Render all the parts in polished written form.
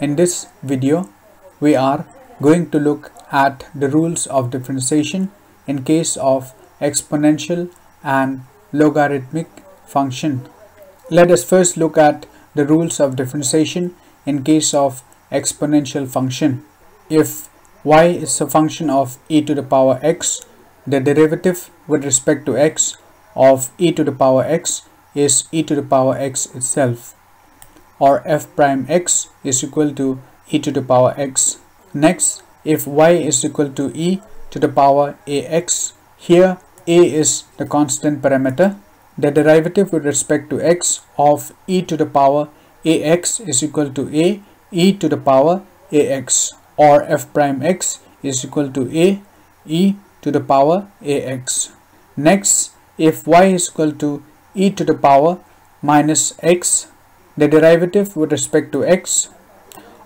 In this video, we are going to look at the rules of differentiation in case of exponential and logarithmic function. Let us first look at the rules of differentiation in case of exponential function. If y is a function of e to the power x, the derivative with respect to x of e to the power x is e to the power x itself, or f prime x is equal to e to the power x. Next, if y is equal to e to the power ax, here a is the constant parameter, the derivative with respect to x of e to the power ax is equal to a e to the power ax, or f prime x is equal to a e to the power ax. Next, if y is equal to e to the power minus x, the derivative with respect to x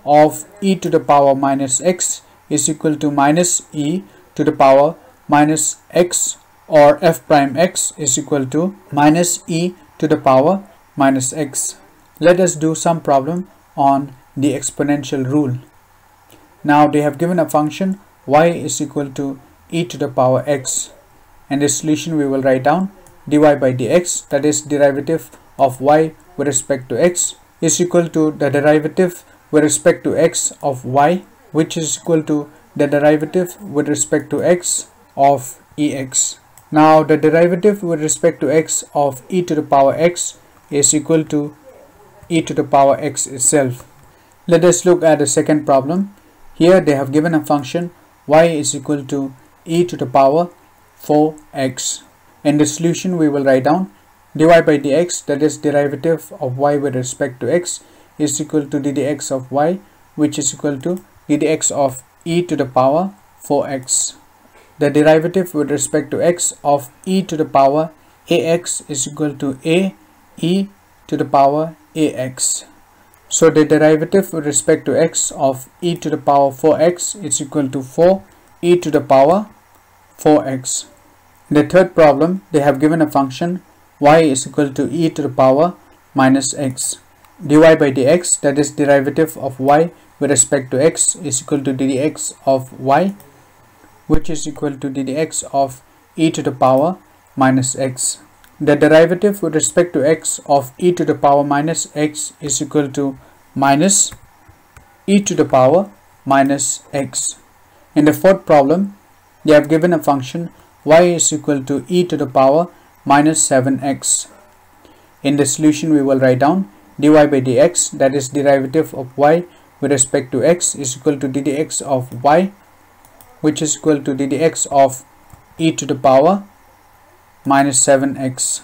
of e to the power minus x is equal to minus e to the power minus x, or f prime x is equal to minus e to the power minus x. Let us do some problem on the exponential rule. Now they have given a function y is equal to e to the power x, and the solution we will write down dy by dx, that is derivative of y with respect to x, is equal to the derivative with respect to x of y, which is equal to the derivative with respect to x of ax. Now the derivative with respect to x of e to the power x is equal to e to the power x itself. Let us look at the second problem. Here they have given a function y is equal to e to the power 4x. In the solution we will write down dy by dx, that is derivative of y with respect to x, is equal to ddx of y, which is equal to ddx of e to the power 4x. The derivative with respect to x of e to the power ax is equal to a e to the power ax. So the derivative with respect to x of e to the power 4x is equal to 4 e to the power 4x. In the third problem, they have given a function y is equal to e to the power minus x. dy by dx, that is derivative of y with respect to x, is equal to ddx of y, which is equal to ddx of e to the power minus x. The derivative with respect to x of e to the power minus x is equal to minus e to the power minus x. In the fourth problem, they have given a function y is equal to e to the power minus 7x. In the solution, we will write down dy by dx, that is derivative of y with respect to x, is equal to ddx of y, which is equal to ddx of e to the power minus 7x.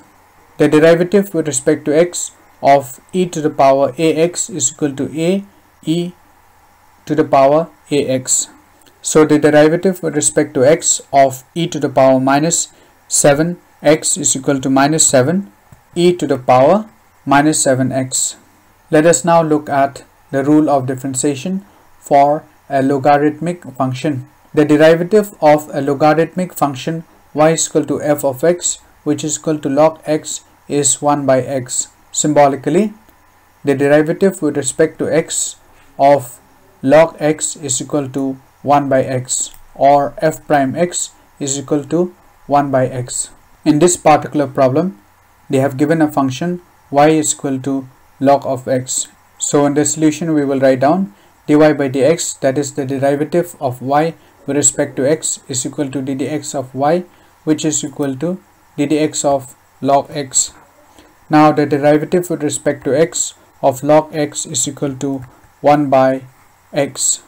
The derivative with respect to x of e to the power ax is equal to a e to the power ax. So the derivative with respect to x of e to the power minus 7x is equal to minus 7 e to the power minus 7x. Let us now look at the rule of differentiation for a logarithmic function. The derivative of a logarithmic function y is equal to f of x, which is equal to log x, is 1 by x. Symbolically, the derivative with respect to x of log x is equal to 1 by x, or f prime x is equal to 1 by x. In this particular problem, they have given a function y is equal to log of x. So in the solution, we will write down dy by dx, that is the derivative of y with respect to x, is equal to ddx of y, which is equal to ddx of log x. Now the derivative with respect to x of log x is equal to 1 by x.